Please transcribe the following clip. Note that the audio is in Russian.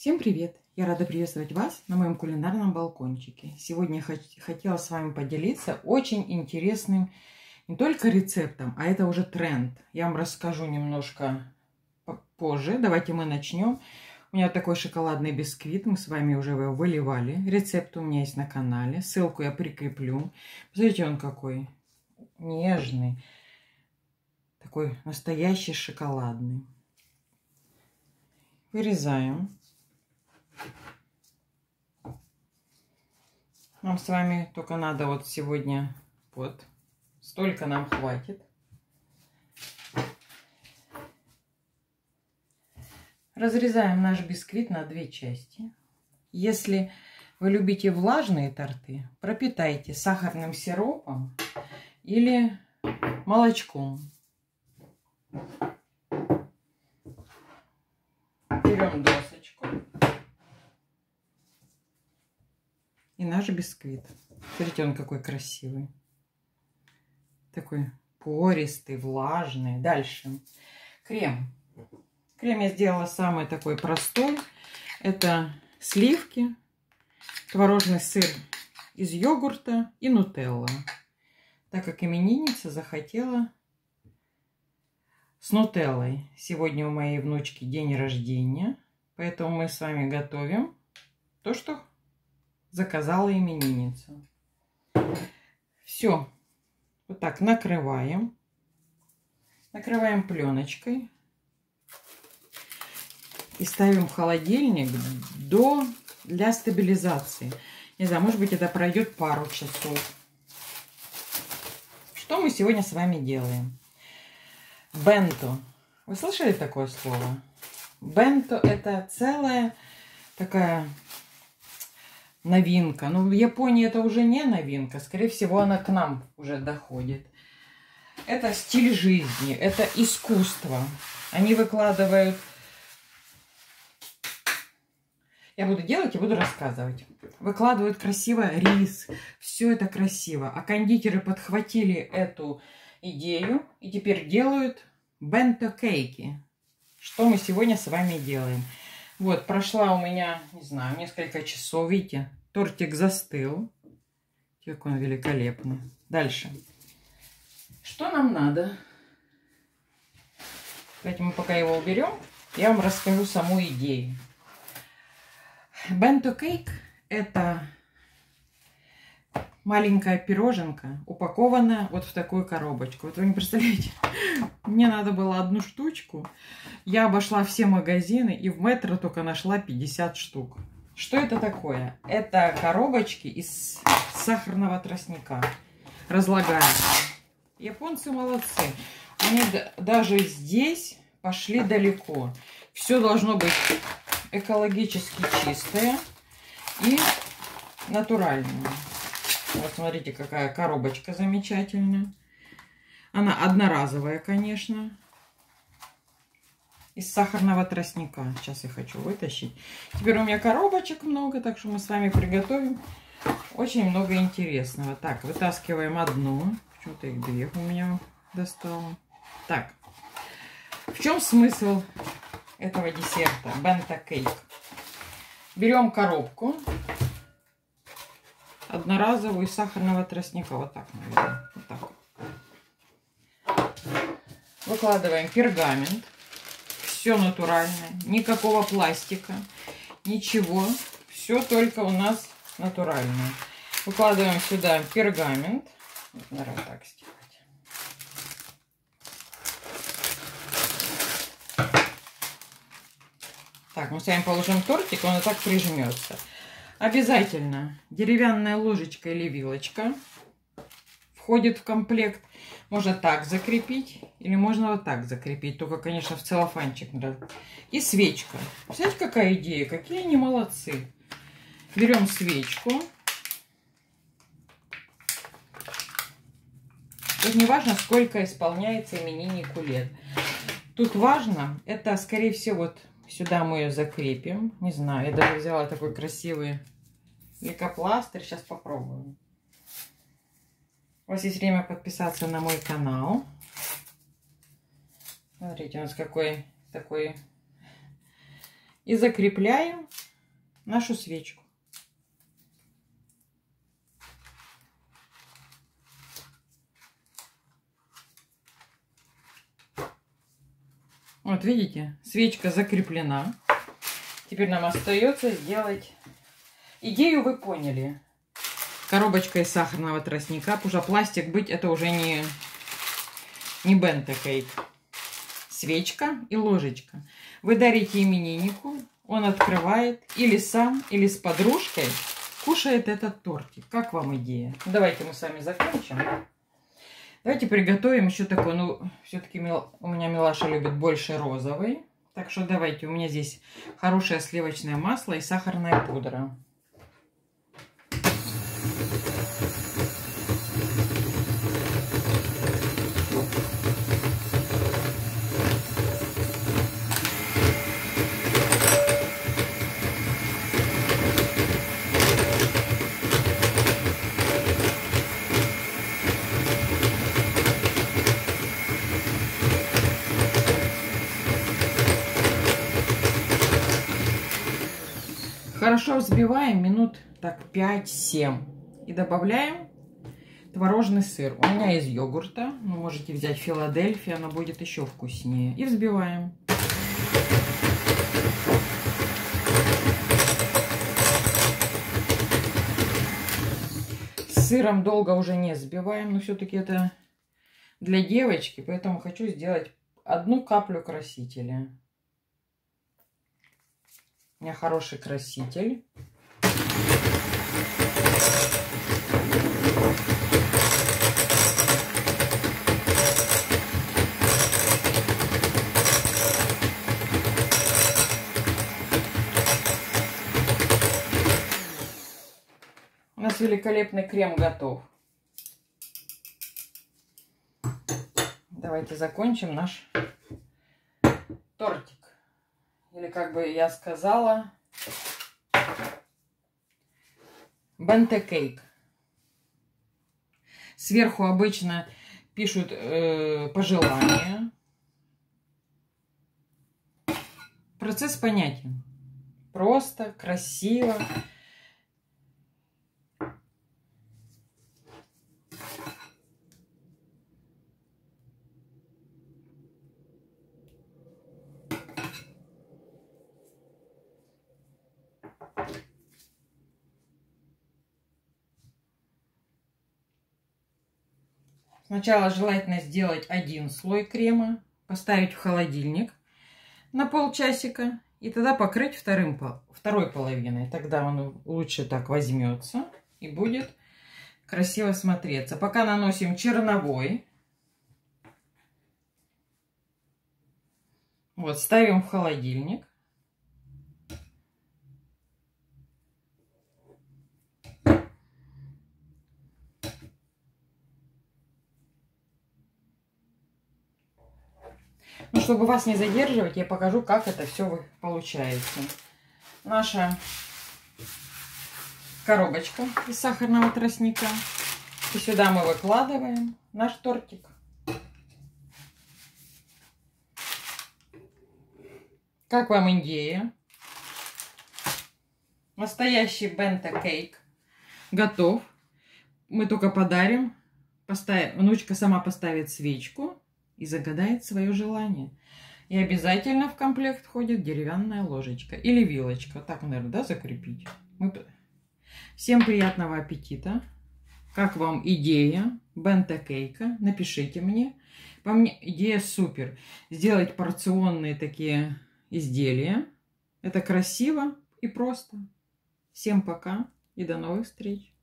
Всем привет! Я рада приветствовать вас на моем кулинарном балкончике. Сегодня я хотела с вами поделиться очень интересным не только рецептом, а это уже тренд. Я вам расскажу немножко позже. Давайте мы начнем. У меня такой шоколадный бисквит. Мы с вами уже его выливали. Рецепт у меня есть на канале. Ссылку я прикреплю. Посмотрите, он какой нежный. Такой настоящий шоколадный. Вырезаем. Нам с вами только надо вот сегодня вот столько нам хватит. Разрезаем наш бисквит на две части. Если вы любите влажные торты, пропитайте сахарным сиропом или молочком. Берем досочку. И наш бисквит. Смотрите, он какой красивый. Такой пористый, влажный. Дальше. Крем. Крем я сделала самый такой простой. Это сливки, творожный сыр из йогурта и нутелла. Так как именинница захотела с нутеллой. Сегодня у моей внучки день рождения. Поэтому мы с вами готовим то, что заказала именинница. Все. Вот так накрываем. Накрываем пленочкой. И ставим в холодильник для стабилизации. Не знаю, может быть, это пройдет пару часов. Что мы сегодня с вами делаем? Бенто. Вы слышали такое слово? Бенто — это целая такая новинка. Ну, в Японии это уже не новинка. Скорее всего, она к нам уже доходит. Это стиль жизни, это искусство. Они выкладывают... Я буду делать и буду рассказывать. Выкладывают красиво рис. Все это красиво. А кондитеры подхватили эту идею и теперь делают бенто-кейки. Что мы сегодня с вами делаем? Вот, прошла у меня, не знаю, несколько часов, видите, тортик застыл. Как он великолепный. Дальше. Что нам надо? Давайте мы пока его уберем. Я вам расскажу саму идею. Бенто-кейк — это маленькая пироженка, упакованная вот в такую коробочку. Вот вы не представляете, мне надо было одну штучку. Я обошла все магазины и в метро только нашла 50 штук. Что это такое? Это коробочки из сахарного тростника. Разлагаются. Японцы молодцы. Они даже здесь пошли далеко. Все должно быть экологически чистое и натуральное. Вот смотрите, какая коробочка замечательная. Она одноразовая, конечно. Из сахарного тростника. Сейчас я хочу вытащить. Теперь у меня коробочек много, так что мы с вами приготовим очень много интересного. Так, вытаскиваем одну. Почему-то их две у меня достало. Так, в чем смысл этого десерта бенто-кейк? Берем коробку одноразовую из сахарного тростника. Вот так, наверное. Вот так. Выкладываем пергамент. Все натуральное. Никакого пластика. Ничего. Все только у нас натуральное. Выкладываем сюда пергамент. Наверное, так сделать. Так, мы с вами положим тортик, он и так прижмется. Обязательно деревянная ложечка или вилочка входит в комплект. Можно так закрепить или можно вот так закрепить. Только, конечно, в целлофанчик. Да. И свечка. Представляете, какая идея? Какие они молодцы. Берем свечку. Тут не важно, сколько исполняется имениннику лет. Тут важно, это, скорее всего, вот... Сюда мы ее закрепим. Не знаю, я даже взяла такой красивый лейкопластырь. Сейчас попробуем. У вас есть время подписаться на мой канал. Смотрите, у нас какой такой и закрепляем нашу свечку. Вот видите, свечка закреплена. Теперь нам остается сделать... Идею вы поняли. Коробочка из сахарного тростника. Потому что пластик быть это уже не бенто-кейк. Свечка и ложечка. Вы дарите имениннику, он открывает или сам, или с подружкой кушает этот тортик. Как вам идея? Давайте мы с вами закончим. Давайте приготовим еще такой, все-таки у меня Милаша любит больше розовый. Так что давайте, у меня здесь хорошее сливочное масло и сахарная пудра. Хорошо взбиваем минут так 5-7 и добавляем творожный сыр. У меня из йогурта, вы можете взять Филадельфию, она будет еще вкуснее. И взбиваем. С сыром долго уже не взбиваем, но все-таки это для девочки, поэтому хочу сделать одну каплю красителя. У меня хороший краситель. У нас великолепный крем готов. Давайте закончим наш тортик. Или, как бы я сказала, бенто-кейк. Сверху обычно пишут пожелания. Процесс понятен. Просто, красиво. Сначала желательно сделать один слой крема, поставить в холодильник на полчасика и тогда покрыть второй половиной. Тогда он лучше так возьмется и будет красиво смотреться. Пока наносим черновой. Вот, ставим в холодильник. Ну, чтобы вас не задерживать, я покажу, как это все получается. Наша коробочка из сахарного тростника. И сюда мы выкладываем наш тортик. Как вам идея? Настоящий бенто-кейк готов. Мы только подарим. Внучка сама поставит свечку и загадает свое желание. И обязательно в комплект входит деревянная ложечка или вилочка. Так, наверное, да, закрепить. Всем приятного аппетита. Как вам идея бенто-кейка? Напишите мне. По мне идея супер. Сделать порционные такие изделия. Это красиво и просто. Всем пока и до новых встреч.